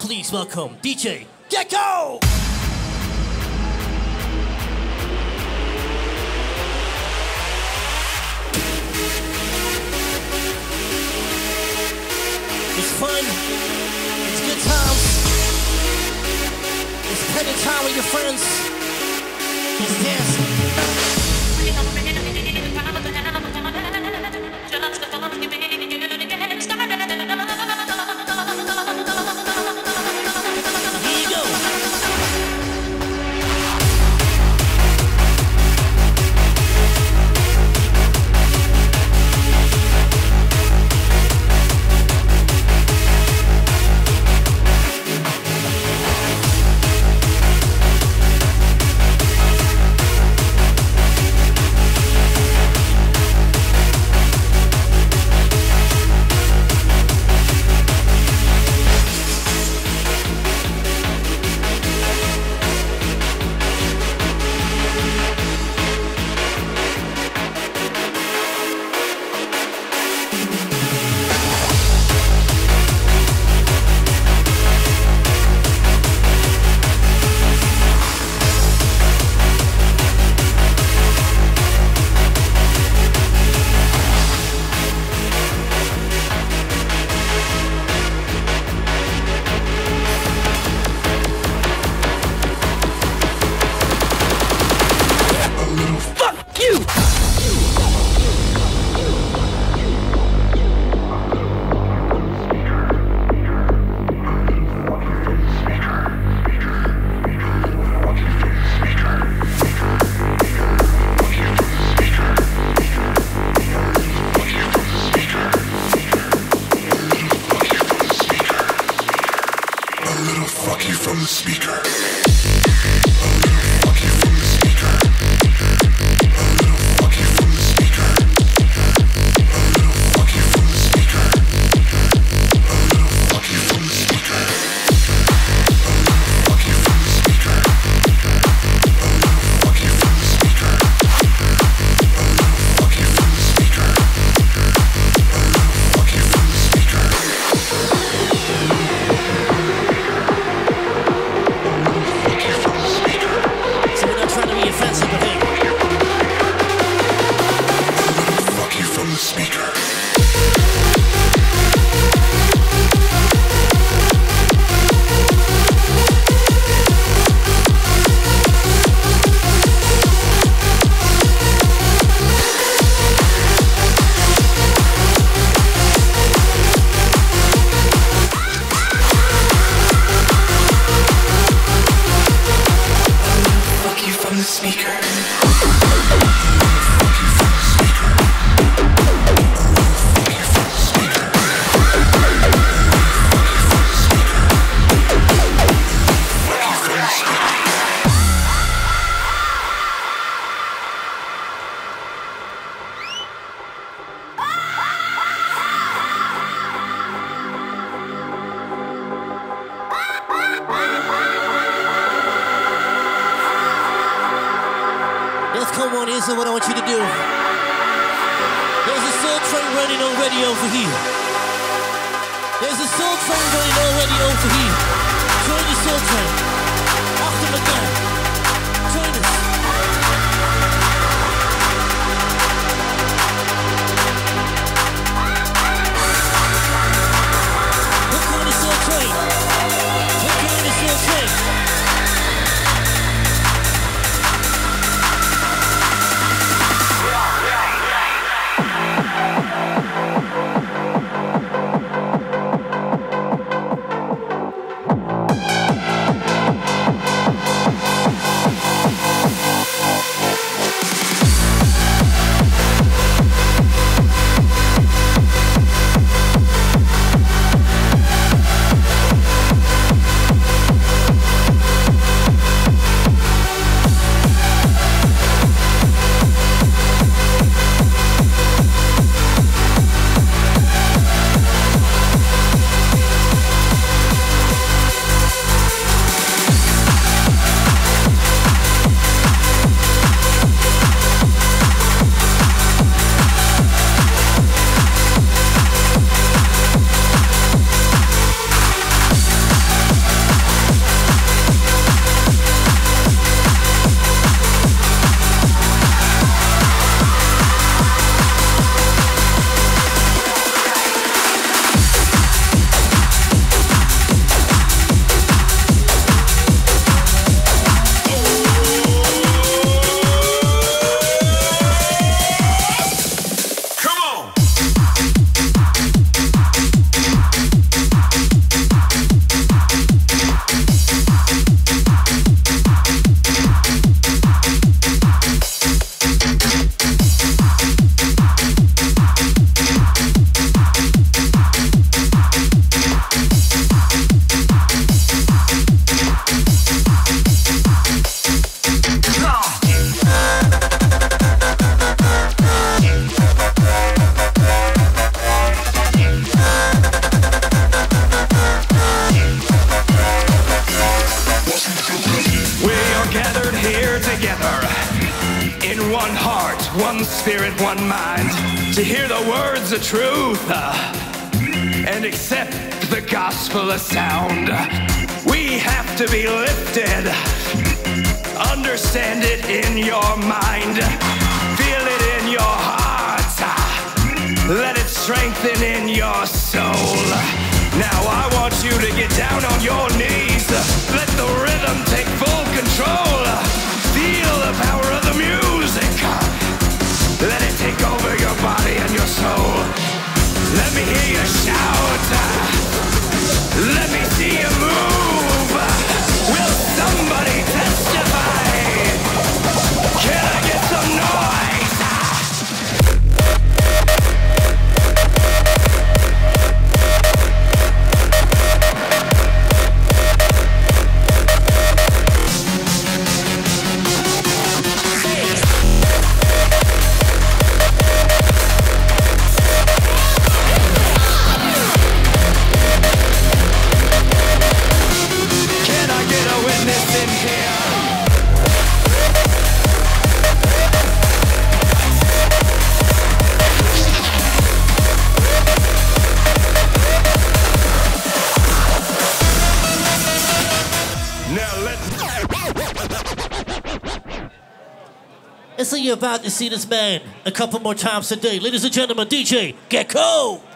Please welcome DJ Geck-o! It's fun, it's good times, it's spending time with your friends, it's dancing. Here's what I want you to do. There's a soul train running already over here. There's a soul train running already over here. Join the soul train. After the gun. Join us. Look on the soul train. Look on the soul train. One heart, one spirit, one mind, to hear the words of truth and accept the gospel of sound. We have to be lifted. Understand it in your mind. Feel it in your heart. Let it strengthen in your soul. Now I want you to get down on your knees. Let the rhythm take full control. Feel the power of the music. Let it take over your body and your soul. Let me hear you shout. Let me see you move. Will somebody testify? Can I get some noise? About to see this man a couple more times a day. Ladies and gentlemen, DJ Geck-o!